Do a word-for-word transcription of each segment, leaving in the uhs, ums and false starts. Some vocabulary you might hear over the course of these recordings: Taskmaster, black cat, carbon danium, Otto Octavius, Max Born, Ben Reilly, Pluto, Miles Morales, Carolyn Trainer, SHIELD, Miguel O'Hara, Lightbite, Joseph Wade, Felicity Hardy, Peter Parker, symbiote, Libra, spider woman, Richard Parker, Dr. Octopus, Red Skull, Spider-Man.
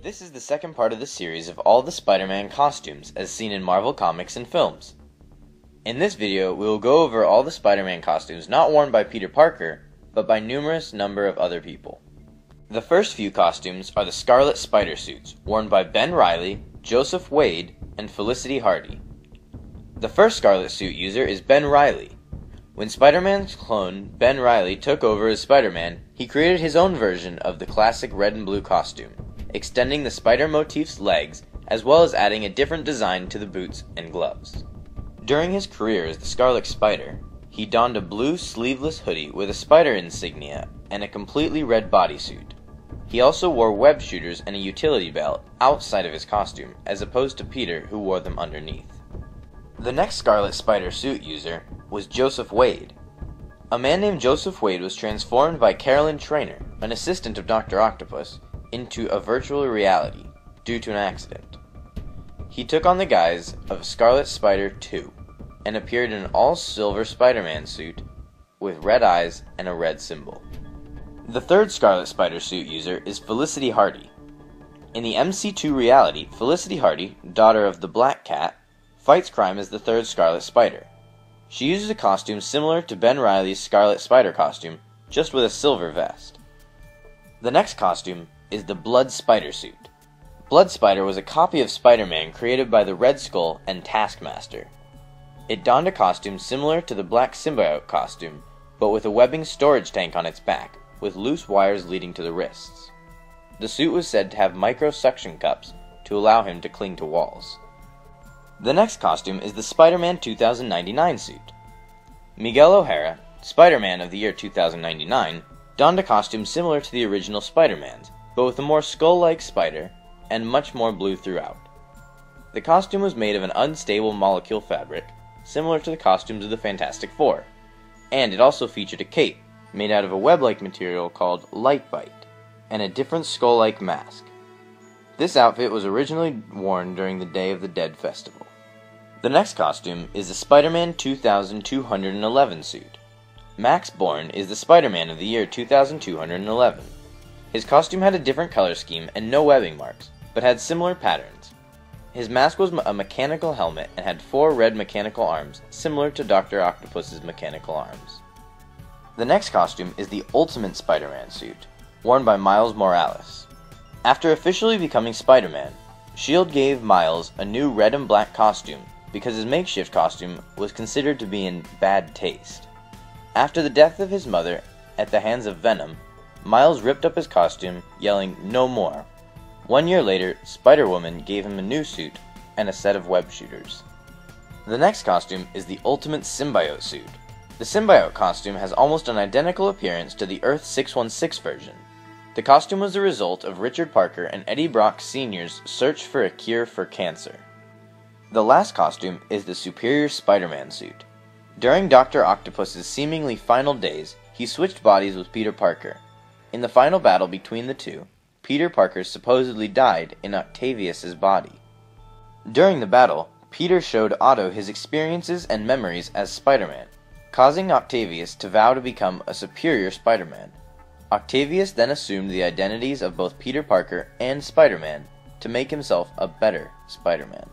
This is the second part of the series of all the Spider-Man costumes as seen in Marvel Comics and films. In this video, we will go over all the Spider-Man costumes not worn by Peter Parker, but by numerous number of other people. The first few costumes are the Scarlet Spider suits, worn by Ben Reilly, Joseph Wade, and Felicity Hardy. The first Scarlet suit user is Ben Reilly. When Spider-Man's clone, Ben Reilly, took over as Spider-Man, he created his own version of the classic red and blue costume, extending the spider motif's legs, as well as adding a different design to the boots and gloves. During his career as the Scarlet Spider, he donned a blue sleeveless hoodie with a spider insignia and a completely red bodysuit. He also wore web shooters and a utility belt outside of his costume, as opposed to Peter, who wore them underneath. The next Scarlet Spider suit user was Joseph Wade. A man named Joseph Wade was transformed by Carolyn Trainer, an assistant of Doctor Octopus, into a virtual reality due to an accident. He took on the guise of Scarlet Spider two and appeared in an all-silver Spider-Man suit with red eyes and a red symbol. The third Scarlet Spider suit user is Felicity Hardy. In the M C two reality, Felicity Hardy, daughter of the Black Cat, fights crime as the third Scarlet Spider. She uses a costume similar to Ben Reilly's Scarlet Spider costume, just with a silver vest. The next costume is the Blood Spider suit. Blood Spider was a copy of Spider-Man created by the Red Skull and Taskmaster. It donned a costume similar to the Black Symbiote costume, but with a webbing storage tank on its back, with loose wires leading to the wrists. The suit was said to have micro-suction cups to allow him to cling to walls. The next costume is the Spider-Man two thousand ninety-nine suit. Miguel O'Hara, Spider-Man of the year two thousand ninety-nine, donned a costume similar to the original Spider-Man's, but with a more skull-like spider, and much more blue throughout. The costume was made of an unstable molecule fabric, similar to the costumes of the Fantastic Four, and it also featured a cape, made out of a web-like material called Lightbite, and a different skull-like mask. This outfit was originally worn during the Day of the Dead festival. The next costume is the Spider-Man two thousand two hundred eleven suit. Max Born is the Spider-Man of the year two thousand two hundred eleven. His costume had a different color scheme and no webbing marks, but had similar patterns. His mask was a mechanical helmet and had four red mechanical arms, similar to Doctor Octopus's mechanical arms. The next costume is the Ultimate Spider-Man suit, worn by Miles Morales. After officially becoming Spider-Man, S H I E L D gave Miles a new red and black costume because his makeshift costume was considered to be in bad taste. After the death of his mother at the hands of Venom, Miles ripped up his costume, yelling, "No more!" One year later, Spider-Woman gave him a new suit and a set of web shooters. The next costume is the Ultimate Symbiote suit. The Symbiote costume has almost an identical appearance to the Earth six one six version. The costume was the result of Richard Parker and Eddie Brock Senior's search for a cure for cancer. The last costume is the Superior Spider-Man suit. During Doctor Octopus's seemingly final days, he switched bodies with Peter Parker. In the final battle between the two, Peter Parker supposedly died in Octavius's body. During the battle, Peter showed Otto his experiences and memories as Spider-Man, causing Octavius to vow to become a superior Spider-Man. Octavius then assumed the identities of both Peter Parker and Spider-Man to make himself a better Spider-Man.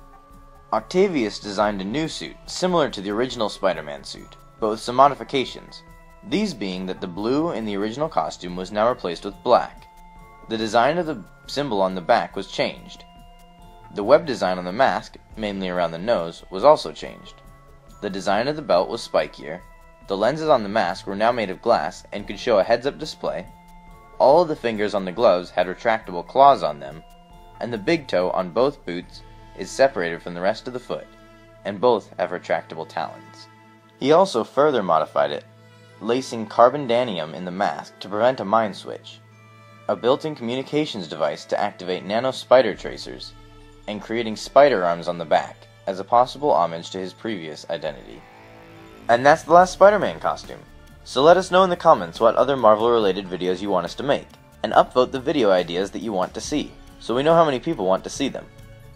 Octavius designed a new suit similar to the original Spider-Man suit, but with some modifications. These being that the blue in the original costume was now replaced with black. The design of the symbol on the back was changed. The web design on the mask, mainly around the nose, was also changed. The design of the belt was spikier. The lenses on the mask were now made of glass and could show a heads-up display. All of the fingers on the gloves had retractable claws on them, and the big toe on both boots is separated from the rest of the foot, and both have retractable talons. He also further modified it, lacing carbon danium in the mask to prevent a mind switch, a built-in communications device to activate nano spider tracers, and creating spider arms on the back as a possible homage to his previous identity. And that's the last Spider-Man costume. So let us know in the comments what other Marvel-related videos you want us to make, and upvote the video ideas that you want to see, so we know how many people want to see them.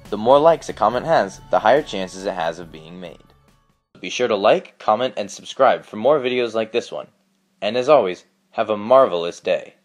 The more likes a comment has, the higher chances it has of being made. Be sure to like, comment, and subscribe for more videos like this one. And as always, have a marvelous day.